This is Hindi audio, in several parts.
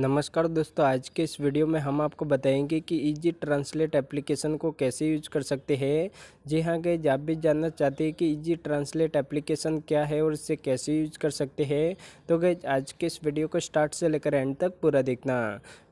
नमस्कार दोस्तों, आज के इस वीडियो में हम आपको बताएंगे कि इजी ट्रांसलेट एप्लीकेशन को कैसे यूज कर सकते हैं। जी हाँ गाइस, आप भी जानना चाहते हैं कि इजी ट्रांसलेट एप्लीकेशन क्या है और इसे कैसे यूज कर सकते हैं, तो गाइस आज के इस वीडियो को स्टार्ट से लेकर एंड तक पूरा देखना।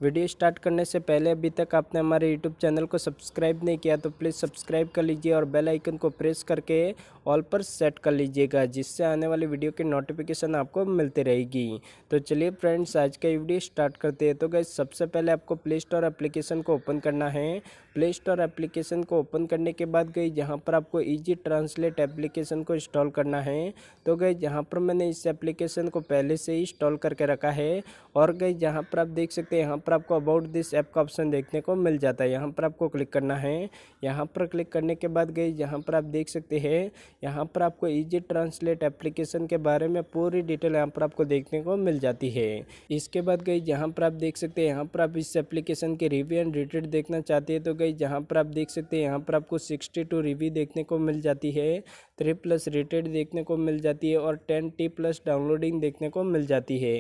वीडियो स्टार्ट करने से पहले अभी तक आपने हमारे यूट्यूब चैनल को सब्सक्राइब नहीं किया तो प्लीज़ सब्सक्राइब कर लीजिए और बेल आइकन को प्रेस करके ऑल पर सेट कर लीजिएगा, जिससे आने वाली वीडियो की नोटिफिकेशन आपको मिलती रहेगी। तो चलिए फ्रेंड्स, आज का वीडियो स्टार्ट करते हैं। तो गाइस सबसे पहले आपको प्ले स्टोर एप्लीकेशन को ओपन करना है। प्ले स्टोर एप्लीकेशन को ओपन करने के बाद गाइस यहाँ पर आपको इजी ट्रांसलेट एप्लीकेशन को इंस्टॉल करना है। तो गाइस यहाँ पर मैंने इस एप्लीकेशन को पहले से ही इंस्टॉल करके रखा है। और गाइस यहाँ पर आप देख सकते हैं, यहाँ पर आपको अबाउट दिस ऐप का ऑप्शन देखने को मिल जाता है। यहाँ पर आपको क्लिक करना है। यहाँ पर क्लिक करने के बाद गाइस यहाँ पर आप देख सकते हैं, यहाँ पर आपको इजी ट्रांसलेट एप्लीकेशन के बारे में पूरी डिटेल यहाँ पर आपको देखने को मिल जाती है। इसके बाद गाइस यहाँ पर आप देख सकते हैं, यहाँ पर आप इस एप्लीकेशन के रिव्यू एंड रेटेड देखना चाहते हैं। तो गाइस यहाँ पर आप देख सकते हैं, यहाँ पर आपको 62 रिव्यू देखने को मिल जाती है, 3+ रेटेड देखने को मिल जाती है और 10T+ डाउनलोडिंग देखने को मिल जाती है।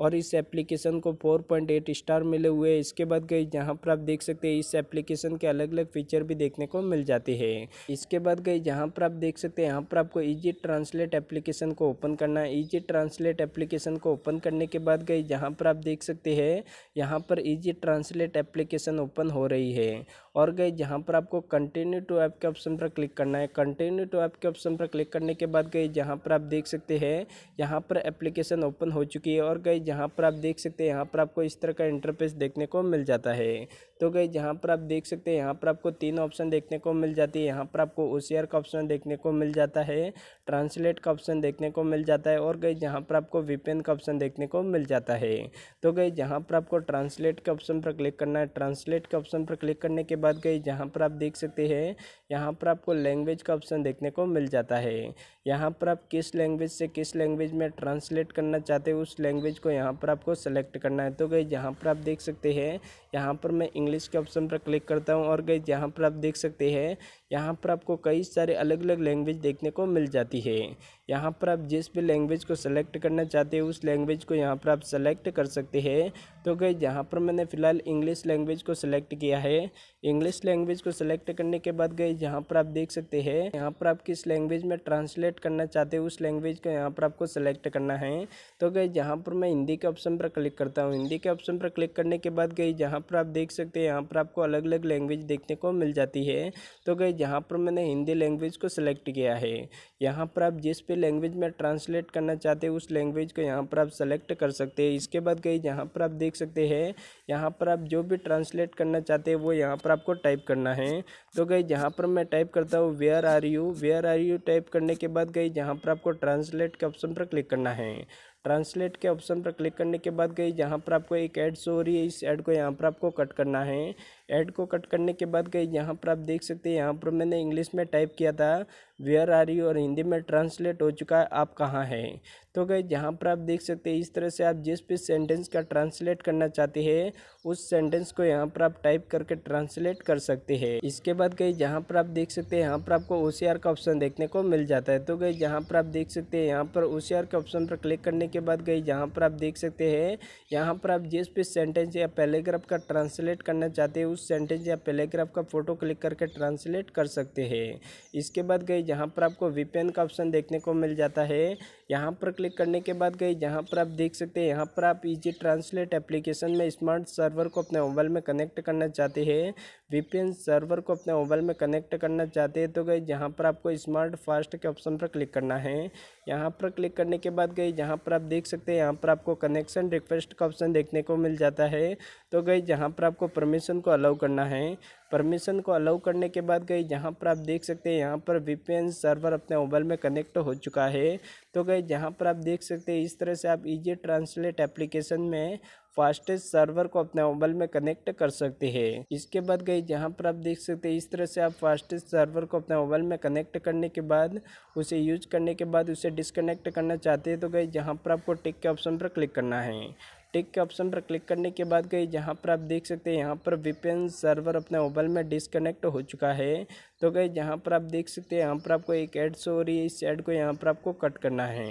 और इस एप्लीकेशन को 4.8 स्टार मिले हुए। इसके बाद गाइस यहाँ पर आप देख सकते हैं, इस एप्लीकेशन के अलग अलग फीचर भी देखने को मिल जाते हैं। इसके बाद गाइस यहाँ पर आप देख सकते हैं, यहाँ पर आपको इजी ट्रांसलेट एप्लीकेशन को ओपन करना है। इजी ट्रांसलेट एप्लीकेशन को ओपन करने के बाद गाइस यहाँ पर आप देख सकते हैं, यहाँ पर इजी ट्रांसलेट एप्लीकेशन ओपन हो रही है। और गाइस यहाँ पर आपको कंटिन्यू टू ऐप के ऑप्शन पर क्लिक करना है। कंटिन्यू टू ऐप के ऑप्शन पर क्लिक करने के बाद गाइस यहाँ पर आप देख सकते हैं, यहाँ पर एप्लीकेशन ओपन हो चुकी है। और गाइस यहाँ पर आप देख सकते हैं, यहाँ पर आपको इस तरह का इंटरफेस देखने को मिल जाता है। तो गाइस यहाँ पर आप देख सकते हैं, यहाँ पर आपको 3 ऑप्शन देखने को मिल जाती है। यहाँ पर आपको OCR का ऑप्शन देखने को मिल जाता है, ट्रांसलेट का ऑप्शन देखने को मिल जाता है और गाइस यहाँ पर आपको VPN का ऑप्शन देखने को मिल जाता है। तो गाइस यहाँ पर आपको ट्रांसलेट के ऑप्शन पर क्लिक करना है। ट्रांसलेट के ऑप्शन पर क्लिक करने के बाद गाइस यहाँ पर आप देख सकते हैं, यहाँ पर आपको लैंग्वेज का ऑप्शन देखने को मिल जाता है। यहाँ पर आप किस लैंग्वेज से किस लैंग्वेज में ट्रांसलेट करना चाहते हो उस लैंग्वेज को यहाँ पर आपको सेलेक्ट करना है। तो गाइस यहाँ पर आप देख सकते हैं, यहाँ पर मैं इंग्लिश के ऑप्शन पर क्लिक करता हूँ। और गाइस यहाँ पर आप देख सकते हैं, यहाँ पर आपको कई सारे अलग अलग लैंग्वेज देखने को मिल जाती है। यहाँ पर आप जिस भी लैंग्वेज को सेलेक्ट करना चाहते हो उस लैंग्वेज को यहाँ पर आप सेलेक्ट कर सकते हैं। तो गाइस यहाँ पर मैंने फ़िलहाल इंग्लिश लैंग्वेज को सेलेक्ट किया है। इंग्लिश लैंग्वेज को सेलेक्ट करने के बाद गाइस यहाँ पर आप देख सकते हैं, यहाँ पर आप किस लैंग्वेज में ट्रांसलेट करना चाहते हो उस लैंग्वेज को यहाँ पर आपको सेलेक्ट करना है। तो गाइस यहाँ पर मैं हिंदी के ऑप्शन पर क्लिक करता हूँ। हिंदी के ऑप्शन पर क्लिक करने के बाद गाइस यहाँ पर आप देख सकते हैं, यहाँ पर आपको अलग अलग लैंग्वेज देखने को मिल जाती है। तो गाइस यहाँ पर मैंने हिंदी लैंग्वेज को सेलेक्ट किया है। यहाँ पर आप जिस भी लैंग्वेज में ट्रांसलेट करना चाहते हो उस लैंग्वेज को यहाँ पर आप सेलेक्ट कर सकते हैं। इसके बाद गाइस यहाँ पर आप देख सकते हैं, यहाँ पर आप जो भी ट्रांसलेट करना चाहते हैं वो यहाँ पर आपको टाइप करना है। तो गाइस यहाँ पर मैं टाइप करता हूँ वेयर आर यू। टाइप करने के बाद गाइस यहाँ पर आपको ट्रांसलेट के ऑप्शन पर क्लिक करना है। ट्रांसलेट के ऑप्शन पर क्लिक करने के बाद गाइस यहाँ पर आपको एक ऐड शो हो रही है, इस ऐड को यहाँ पर आपको कट करना है। ऐड को कट करने के बाद गाइस यहाँ पर आप देख सकते हैं, यहाँ पर मैंने इंग्लिश में टाइप किया था वेयर आर यू और हिंदी में ट्रांसलेट हो चुका है आप कहाँ हैं। तो गाइस यहाँ पर आप देख सकते हैं, इस तरह से आप जिस भी सेंटेंस का ट्रांसलेट करना चाहते हैं उस सेंटेंस को यहाँ पर आप टाइप करके ट्रांसलेट कर सकते हैं। इसके बाद गाइस यहाँ पर आप देख सकते हैं, यहाँ पर आपको OCR का ऑप्शन देखने को मिल जाता है। तो गाइस यहाँ पर आप देख सकते हैं, यहाँ पर OCR के ऑप्शन पर क्लिक करने के बाद गाइस यहाँ पर आप देख सकते हैं, यहाँ पर आप जिस भी सेंटेंस या पैराग्राफ का ट्रांसलेट करना चाहते हैं उस सेंटेंस या पैराग्राफ का फोटो क्लिक करके ट्रांसलेट कर सकते हैं। इसके बाद गाइस यहाँ पर आपको VPN का ऑप्शन देखने को मिल जाता है। यहाँ पर क्लिक करने के बाद गाइस यहाँ पर आप देख सकते हैं, यहाँ पर आप इजी ट्रांसलेट एप्लीकेशन में स्मार्ट सर्वर को अपने मोबाइल में कनेक्ट करना चाहते हैं, VPN सर्वर को अपने मोबाइल में कनेक्ट करना चाहते हैं। तो गाइस यहाँ पर आपको स्मार्ट फास्ट के ऑप्शन पर क्लिक करना है। यहाँ पर क्लिक करने के बाद गाइस यहाँ पर आप देख सकते हैं, यहाँ पर आपको कनेक्शन रिक्वेस्ट का ऑप्शन देखने को मिल जाता है। तो गाइस यहाँ पर आपको परमिशन को अलाउ करना है। परमिशन को अलाउ करने के बाद गाइस यहाँ पर आप देख सकते हैं, यहाँ पर VPN सर्वर अपने मोबाइल में कनेक्ट हो चुका है। तो गाइस यहाँ पर आप देख सकते हैं, इस तरह से आप इजी ट्रांसलेट एप्लीकेशन में फास्टेस्ट सर्वर को अपने मोबाइल में कनेक्ट कर सकते हैं। इसके बाद गाइस यहाँ पर आप देख सकते हैं, इस तरह से आप फास्टेस्ट सर्वर को अपने मोबाइल में कनेक्ट करने के बाद उसे यूज करने के बाद उसे डिसकनेक्ट करना चाहते हैं। तो गाइस यहाँ पर आपको टिक के ऑप्शन पर क्लिक करना है। टिक के ऑप्शन पर क्लिक करने के बाद गाइस यहाँ पर आप देख सकते हैं, यहाँ पर VPN सर्वर अपने मोबाइल में डिसकनेक्ट हो चुका है। तो गाइस यहाँ पर आप देख सकते हैं, यहाँ पर आपको एक ऐड शो हो रही है, इस ऐड को यहाँ पर आपको कट करना है।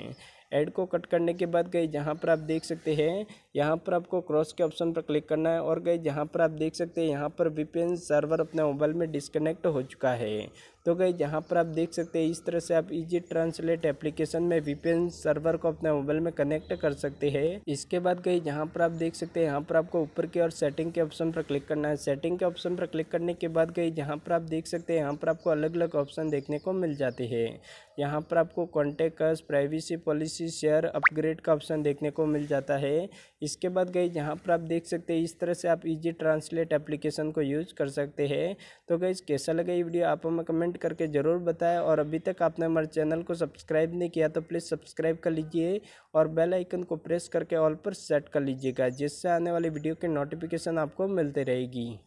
ऐड को कट करने के बाद गए जहाँ पर आप देख सकते हैं यहाँ पर आपको क्रॉस के ऑप्शन पर क्लिक करना है। और गए जहाँ पर आप देख सकते हैं यहाँ पर वीपीएन सर्वर अपने मोबाइल में डिस्कनेक्ट हो चुका है। तो गए यहाँ पर आप देख सकते हैं इस तरह से आप इजी ट्रांसलेट एप्लीकेशन में वीपीएन सर्वर को अपने मोबाइल में कनेक्ट कर सकते हैं। इसके बाद गए यहाँ पर आप देख सकते हैं यहाँ पर आपको ऊपर की और सेटिंग के ऑप्शन पर क्लिक करना है। सेटिंग के ऑप्शन पर क्लिक करने के बाद गए यहाँ पर आप देख सकते हैं यहाँ पर आपको अलग अलग ऑप्शन देखने को मिल जाते हैं। यहाँ पर आपको contact, privacy policy, share, upgrade का ऑप्शन देखने को मिल जाता है। इसके बाद गए यहाँ पर आप देख सकते हैं इस तरह से आप इजी ट्रांसलेट एप्लीकेशन को यूज कर सकते हैं। तो गए कैसा लगा ये वीडियो आप हमें कमेंट करके ज़रूर बताएं। और अभी तक आपने हमारे चैनल को सब्सक्राइब नहीं किया तो प्लीज़ सब्सक्राइब कर लीजिए और बेल आइकन को प्रेस करके ऑल पर सेट कर लीजिएगा, जिससे आने वाली वीडियो के नोटिफिकेशन आपको मिलते रहेगी।